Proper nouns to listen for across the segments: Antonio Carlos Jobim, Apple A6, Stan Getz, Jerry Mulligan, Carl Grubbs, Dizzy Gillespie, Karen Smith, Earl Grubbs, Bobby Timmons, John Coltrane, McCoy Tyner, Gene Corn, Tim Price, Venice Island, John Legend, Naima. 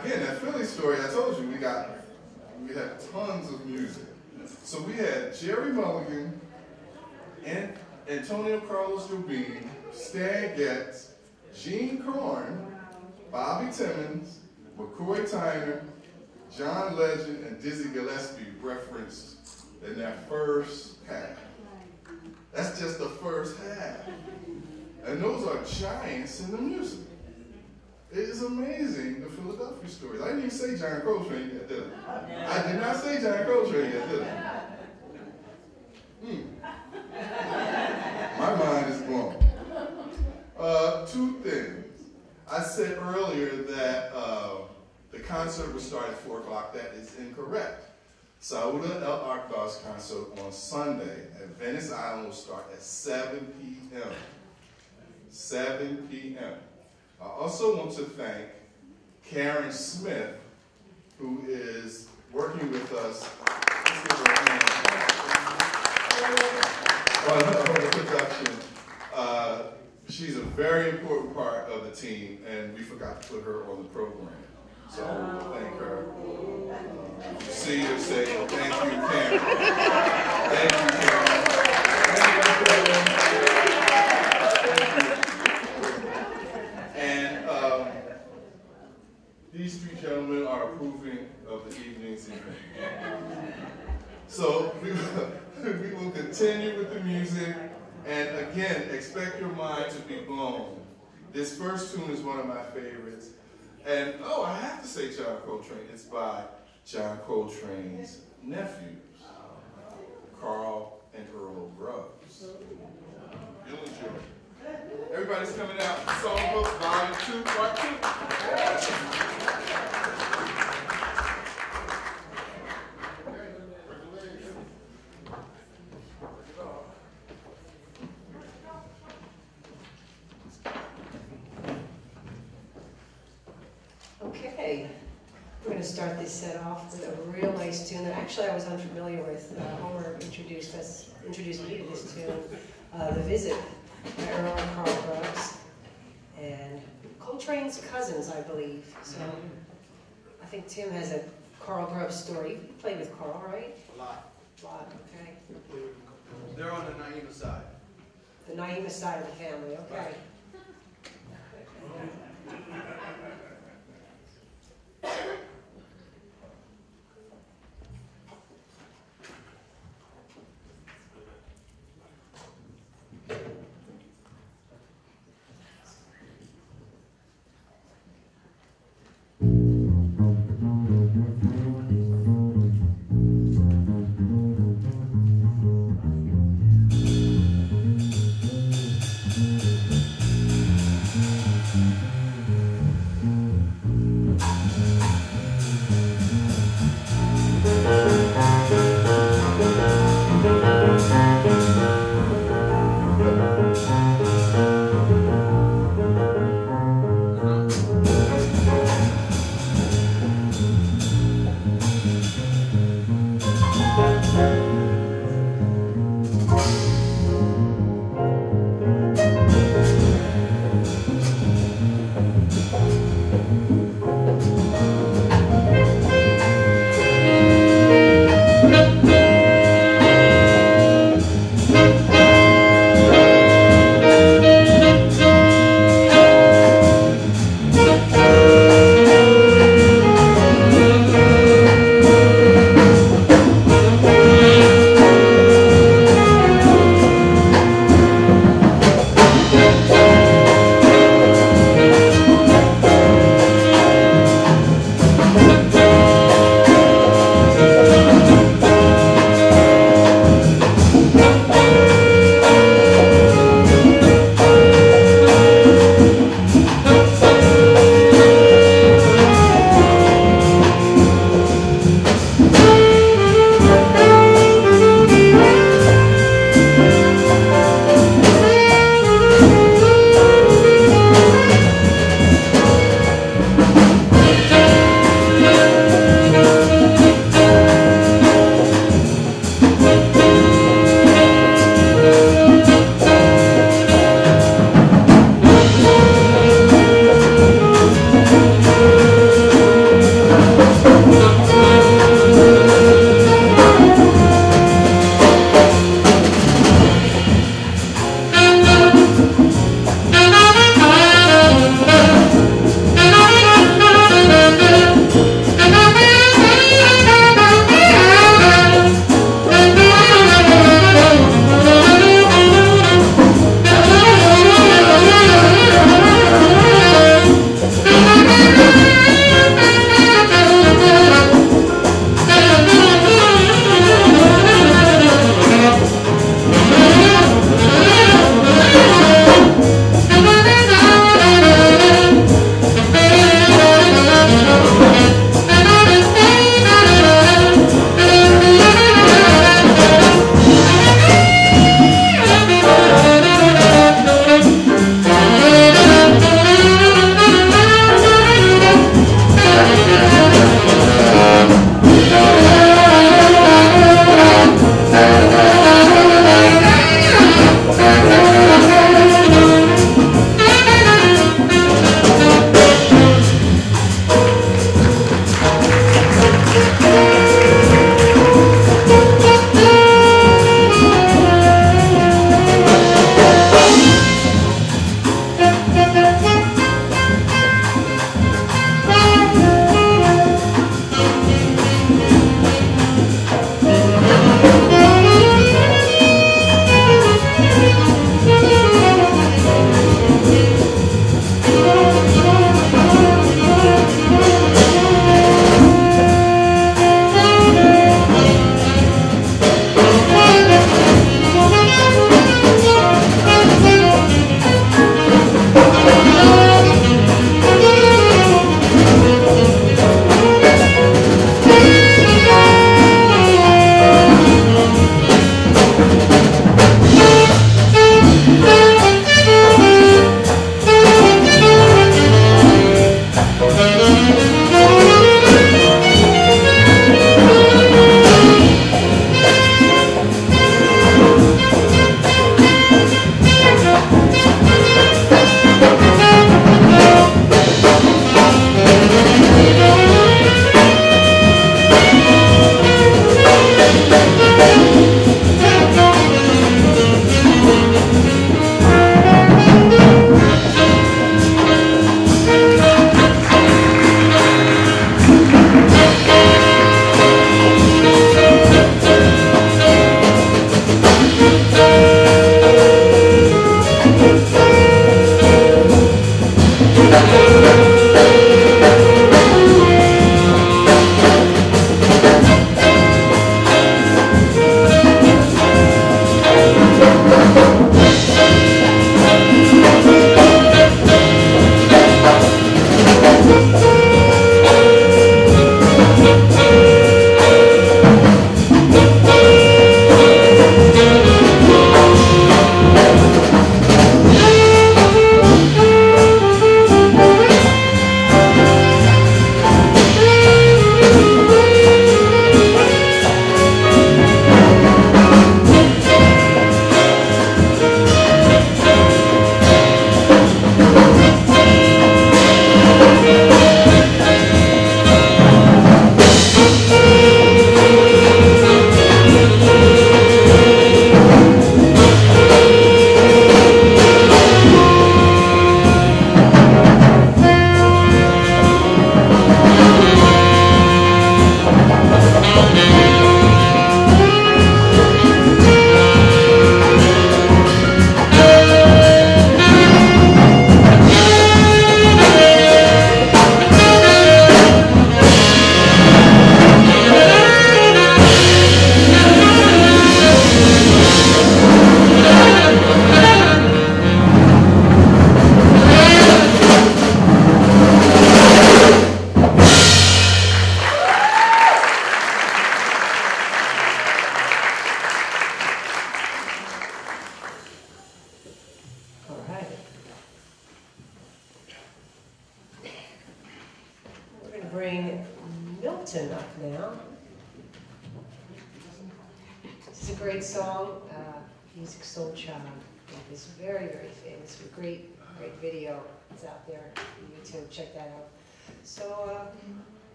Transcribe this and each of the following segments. again, that Philly story I told you, we had tons of music. So we had Jerry Mulligan and Antonio Carlos Jobim, Stan Getz, Gene Corn, Bobby Timmons, McCoy Tyner, John Legend, and Dizzy Gillespie referenced in that first half. That's just the first half. And those are giants in the music. It is amazing, the Philadelphia stories. I didn't even say John Coltrane yet, did I? I did not say John Coltrane yet, did I? My mind is blown. Two things. I said earlier that the concert would start at 4 o'clock. That is incorrect. Sauda El Akbar's concert on Sunday at Venice Island will start at 7 p.m. 7 p.m. I also want to thank Karen Smith, who is working with us. Let's give her a hand. On her production. She's a very important part of the team, and we forgot to put her on the program. So thank her. See you, say thank you, Karen. Thank you, Karen. Thank you. And these three gentlemen are approving of the evening's event. So we will continue with the music. And again, expect your mind to be blown. This first tune is one of my favorites. And oh, I have to say John Coltrane. It's by John Coltrane's nephews, Carl and Earl Grubbs. You'll enjoy it. Everybody's coming out. Songbook, Volume 2, Part 2. Start this set off with a real nice tune that actually I was unfamiliar with. Homer introduced me to this tune, The Visit by Earl and Carl Grubbs, and Coltrane's cousins, I believe. So I think Tim has a Carl Grubbs story. You played with Carl, right? A lot, okay. They're on the Naima side. The Naima side of the family, okay. Right.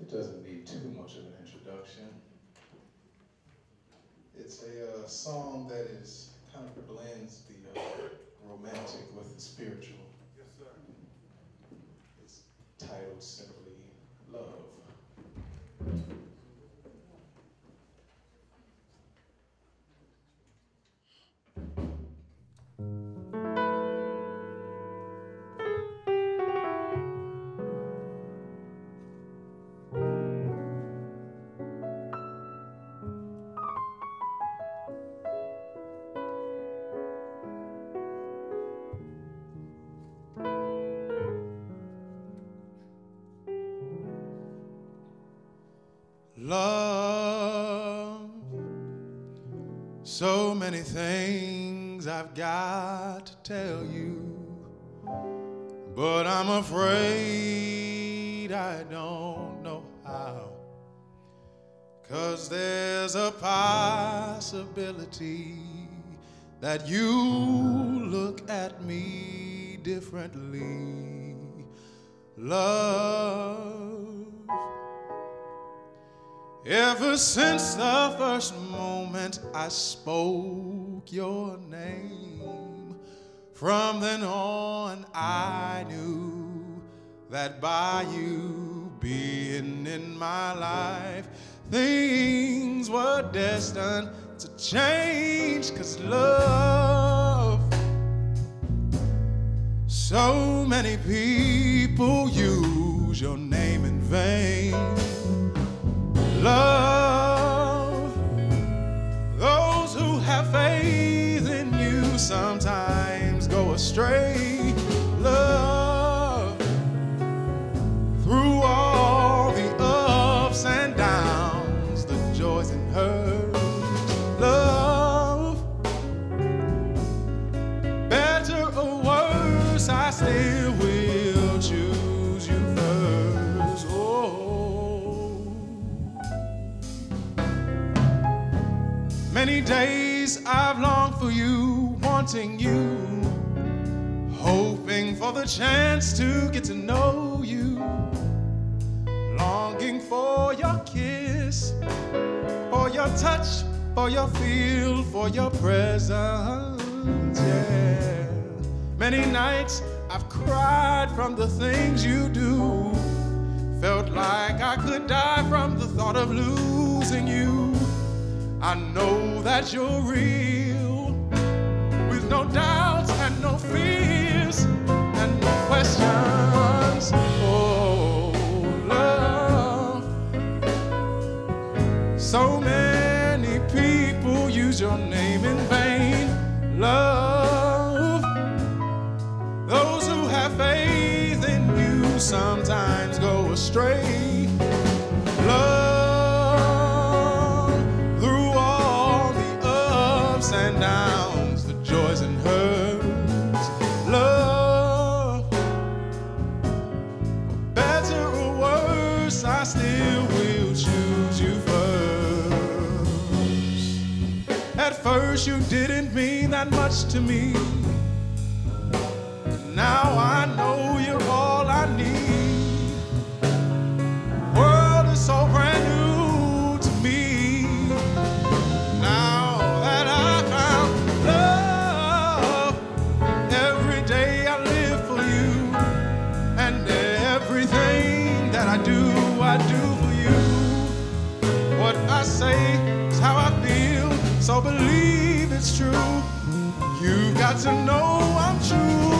It doesn't need too much of an introduction. It's a song that is kind of blends the romantic with the spiritual. Yes, sir. It's titled simply Love. Love, so many things I've got to tell you, but I'm afraid I don't know how, 'cause there's a possibility that you look at me differently. Love, ever since the first moment I spoke your name, from then on I knew that by you being in my life, things were destined to change. 'Cause love, so many people use your name in vain. Love, those who have faith in you sometimes go astray. Love, through all the ups and downs, the joys and hurts. Love, better or worse, I still will choose you first. Oh. Many days I've longed for you, wanting you, hoping for the chance to get to know you, longing for your kiss, for your touch, for your feel, for your presence, yeah. Many nights I've cried from the things you do, felt like I could die from the thought of losing you. I know that you're real, with no doubts and no fears and no questions. Oh, love, so many people use your name in vain. Love, those who have faith in you sometimes go astray. Love, and downs, the joys and hurts. Love, better or worse, I still will choose you first. At first you didn't mean that much to me. Now I know you're all I need. The world is so brand new to me. Now I say it's how I feel, so believe it's true. You've got to know I'm true.